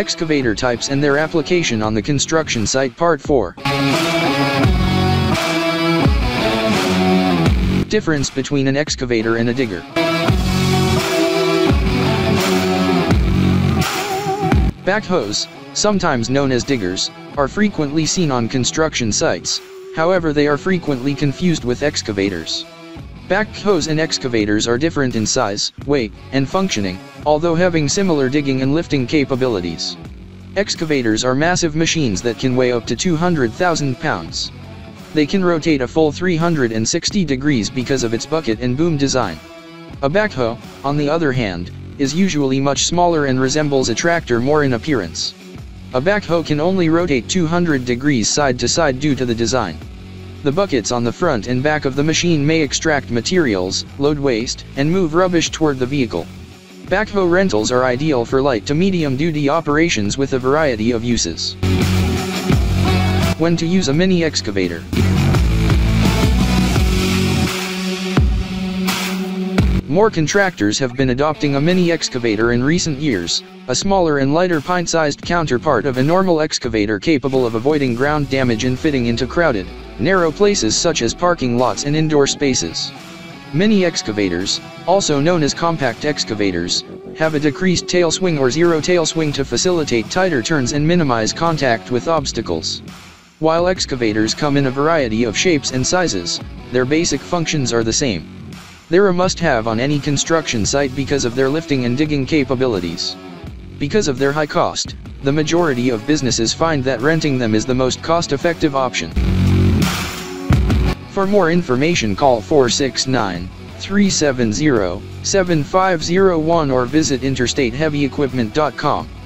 excavator types and their application on the construction site. Part 4. Difference between an excavator and a digger. Backhoes, sometimes known as diggers, are frequently seen on construction sites. However, they are frequently confused with excavators. Backhoes and excavators are different in size, weight, and functioning, although having similar digging and lifting capabilities. Excavators are massive machines that can weigh up to 200,000 pounds. They can rotate a full 360 degrees because of its bucket and boom design. A backhoe, on the other hand, is usually much smaller and resembles a tractor more in appearance. A backhoe can only rotate 200 degrees side to side due to the design. The buckets on the front and back of the machine may extract materials, load waste, and move rubbish toward the vehicle. Backhoe rentals are ideal for light to medium-duty operations with a variety of uses. When to use a mini excavator. More contractors have been adopting a mini excavator in recent years, a smaller and lighter pint-sized counterpart of a normal excavator capable of avoiding ground damage and fitting into crowded, narrow places such as parking lots and indoor spaces. Mini excavators, also known as compact excavators, have a decreased tail swing or zero tail swing to facilitate tighter turns and minimize contact with obstacles. While excavators come in a variety of shapes and sizes, their basic functions are the same. They're a must-have on any construction site because of their lifting and digging capabilities. Because of their high cost, the majority of businesses find that renting them is the most cost-effective option. For more information, call 469-370-7501 or visit interstateheavyequipment.com.